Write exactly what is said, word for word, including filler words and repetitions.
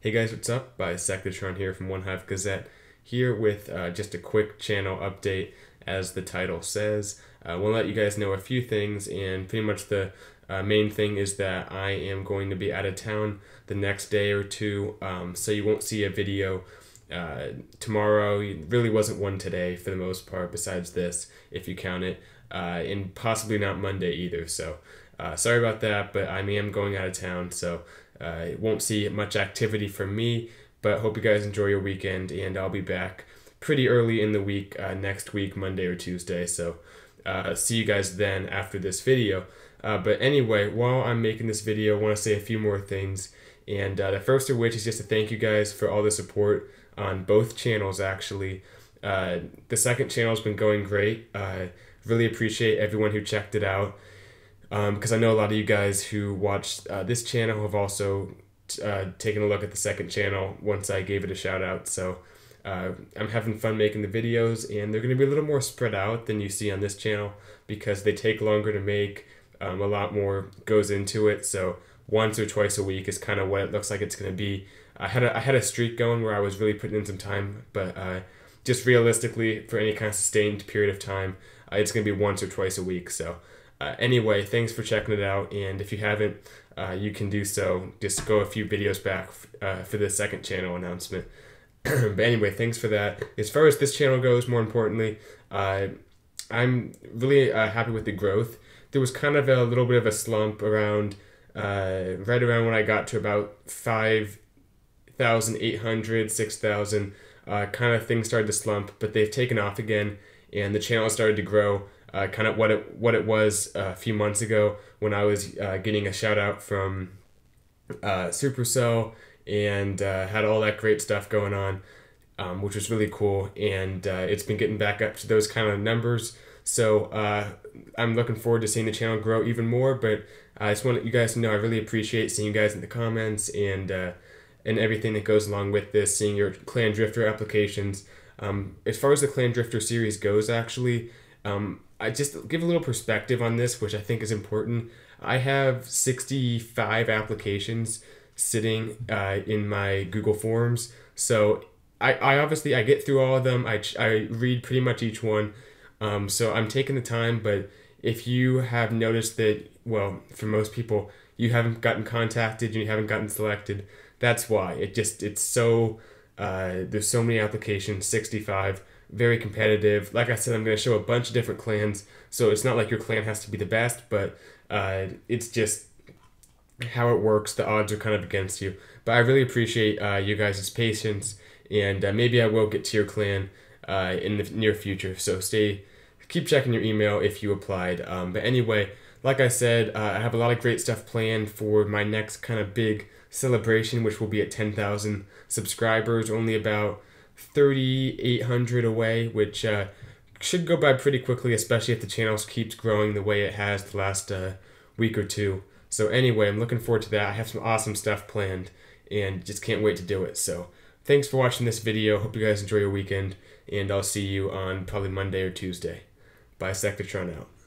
Hey guys, what's up? Bisectatron here from One Hive Gazette, here with uh, just a quick channel update. As the title says, I uh, will let you guys know a few things, and pretty much the uh, main thing is that I am going to be out of town the next day or two, um, so you won't see a video uh, tomorrow. It really wasn't one today for the most part, besides this, if you count it, uh, and possibly not Monday either, so uh, sorry about that, but I am going out of town, so Uh, it won't see much activity from me, but hope you guys enjoy your weekend, and I'll be back pretty early in the week, uh, next week, Monday or Tuesday, so uh, see you guys then after this video. Uh, but anyway, while I'm making this video, I want to say a few more things, and uh, the first of which is just to thank you guys for all the support on both channels, actually. Uh, the second channel's been going great. I uh, really appreciate everyone who checked it out. Because um, I know a lot of you guys who watched uh, this channel have also t uh, taken a look at the second channel once I gave it a shout out. So uh, I'm having fun making the videos, and they're going to be a little more spread out than you see on this channel because they take longer to make. Um, a lot more goes into it. So once or twice a week is kind of what it looks like it's going to be. I had a, I had a streak going where I was really putting in some time, but uh, just realistically for any kind of sustained period of time, uh, it's going to be once or twice a week. So. Uh, anyway, thanks for checking it out, and if you haven't, uh, you can do so. Just go a few videos back uh, for the second channel announcement. But anyway, thanks for that. As far as this channel goes, more importantly, uh, I'm really uh, happy with the growth. There was kind of a little bit of a slump around, uh, right around when I got to about five thousand eight hundred, six thousand. Uh, kind of things started to slump, but they've taken off again, and the channel started to grow. Uh, kind of what it what it was uh, a few months ago when I was uh, getting a shout out from uh, Supercell, and uh, had all that great stuff going on, um, which was really cool, and uh, it's been getting back up to those kind of numbers. So uh, I'm looking forward to seeing the channel grow even more, but I just want you guys to know I really appreciate seeing you guys in the comments, and uh, and everything that goes along with this, seeing your Clan Drifter applications. Um, as far as the Clan Drifter series goes, actually, Um, I just give a little perspective on this, which I think is important. I have sixty-five applications sitting uh, in my Google Forms, so I, I obviously I get through all of them. I, I read pretty much each one, um, so I'm taking the time. But if you have noticed that, well, for most people, you haven't gotten contacted, you haven't gotten selected. That's why it just it's so uh, there's so many applications, sixty-five. Very competitive. Like I said, I'm going to show a bunch of different clans, so it's not like your clan has to be the best, but uh, it's just how it works. The odds are kind of against you. But I really appreciate uh, you guys' patience, and uh, maybe I will get to your clan uh, in the near future, so stay, keep checking your email if you applied. Um, but anyway, like I said, uh, I have a lot of great stuff planned for my next kind of big celebration, which will be at ten thousand subscribers, only about thirty-eight hundred away, which uh, should go by pretty quickly, especially if the channel keeps growing the way it has the last uh, week or two. So anyway, I'm looking forward to that. I have some awesome stuff planned, and just can't wait to do it. So thanks for watching this video. Hope you guys enjoy your weekend, and I'll see you on probably Monday or Tuesday. Bisectatron out.